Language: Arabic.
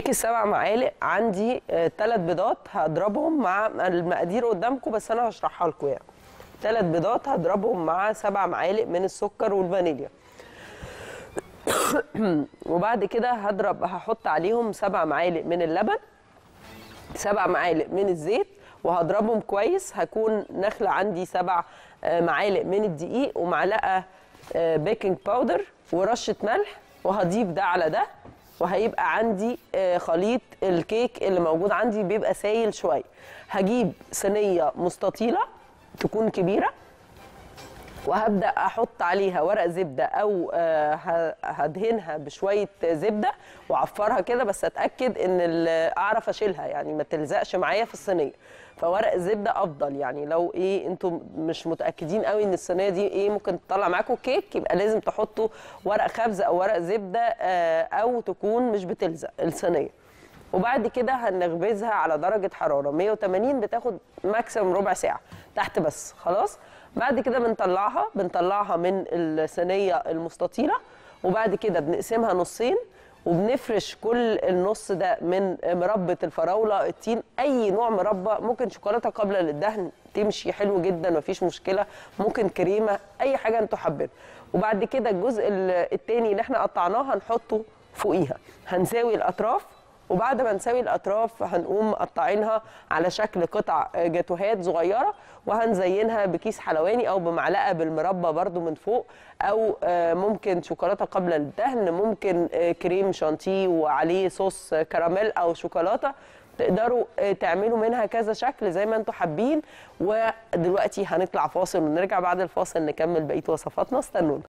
معاكي 7 معالق، عندي 3 بيضات هضربهم مع المقادير قدامكم، بس انا هشرحها لكم يعني. 3 بيضات هضربهم مع 7 معالق من السكر والفانيليا. وبعد كده هحط عليهم 7 معالق من اللبن، 7 معالق من الزيت، وهضربهم كويس. هكون نخلة عندي 7 معالق من الدقيق ومعلقة بيكنج باودر ورشة ملح، وهضيف ده على ده، وهيبقى عندي خليط الكيك اللي موجود عندي بيبقى سايل شوية. هجيب صينية مستطيلة تكون كبيرة، وهبدأ أحط عليها ورق زبدة أو هدهنها بشوية زبدة وأعفرها كده، بس أتأكد إن أعرف أشيلها يعني ما تلزقش معايا في الصينية، فورق الزبدة أفضل يعني. لو إيه أنتم مش متأكدين قوي إن الصينية دي إيه ممكن تطلع معاكم كيك، يبقى لازم تحطوا ورق خبز أو ورق زبدة أو تكون مش بتلزق الصينية. وبعد كده هنخبزها على درجة حرارة 180، بتاخد ماكسيموم ربع ساعة تحت بس، خلاص. بعد كده بنطلعها من الصينية المستطيلة، وبعد كده بنقسمها نصين، وبنفرش كل النص ده من مربة الفراولة، التين، أي نوع مربى، ممكن شوكولاتة قابلة للدهن تمشي حلو جدا مفيش مشكلة، ممكن كريمة، أي حاجة أنتوا حابين. وبعد كده الجزء التاني اللي احنا قطعناه هنحطه فوقيها، هنساوي الأطراف، وبعد ما نساوي الأطراف هنقوم مقطعينها على شكل قطع جاتوهات صغيرة، وهنزينها بكيس حلواني أو بمعلقة بالمربى برضو من فوق، أو ممكن شوكولاتة قابلة للدهن، ممكن كريم شانتيه وعليه صوص كراميل أو شوكولاتة، تقدروا تعملوا منها كذا شكل زي ما انتوا حابين. ودلوقتي هنطلع فاصل، ونرجع بعد الفاصل نكمل بقية وصفاتنا، استنونا.